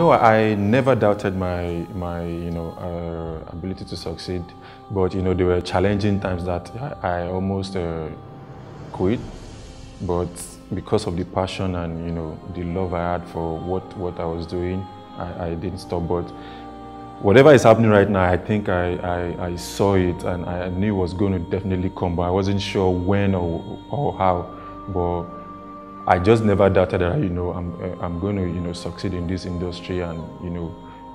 No, I never doubted my ability to succeed, but there were challenging times that I almost quit. But because of the passion and the love I had for what I was doing, I didn't stop. But whatever is happening right now, I think I saw it and I knew it was going to definitely come, but I wasn't sure when or how. But I just never doubted that I'm going to succeed in this industry and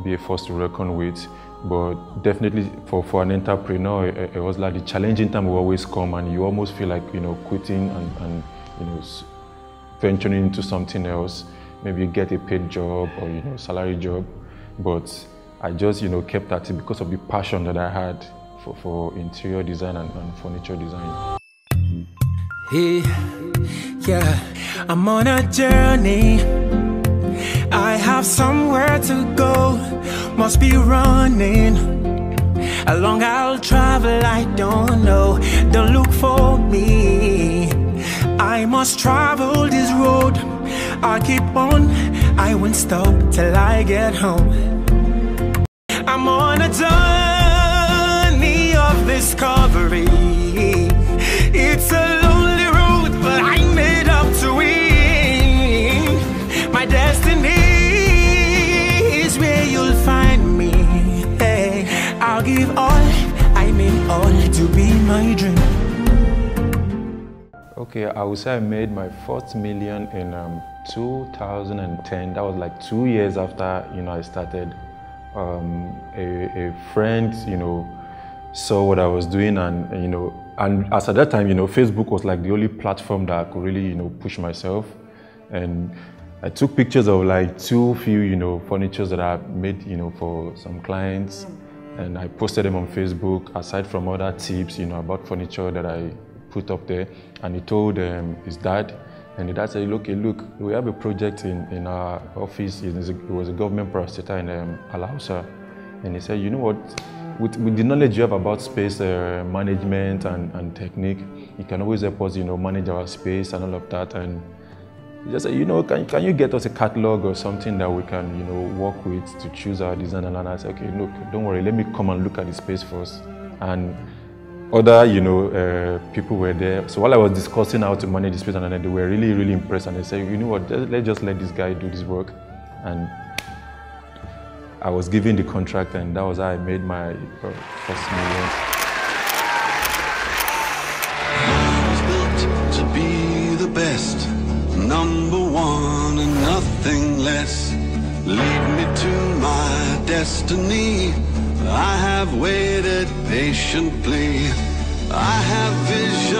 be a force to reckon with. But definitely for an entrepreneur, it was like the challenging time will always come, and you almost feel like quitting and venturing into something else. Maybe you get a paid job or salary job, but I just kept at it because of the passion that I had for interior design and furniture design. Yeah, I'm on a journey. I have somewhere to go. Must be running. How long I'll travel, I don't know. Don't look for me. I must travel this road. I'll keep on. I won't stop till I get home. I'm on a journey of discovery. It's a to be my dream. Okay, I would say I made my first million in 2010. That was like 2 years after I started. A friend saw what I was doing, and and as at that time Facebook was like the only platform that I could really push myself, and I took pictures of like too few furnitures that I made for some clients. And I posted them on Facebook, aside from other tips, about furniture that I put up there. And he told his dad, and the dad said, look, we have a project in our office. It was a government proprietor in Al-Hausa. And he said, you know what, with the knowledge you have about space management and technique, you can always help us, manage our space and all of that. And he just said, can you get us a catalog or something that we can, work with to choose our design? And I said, okay, look, don't worry, let me come and look at the space first. And other, people were there. So while I was discussing how to manage the space, and they were really, really impressed. And they said, you know what, let's just let this guy do this work. And I was given the contract, and that was how I made my first million. Lead me to my destiny. I have waited patiently. I have vision.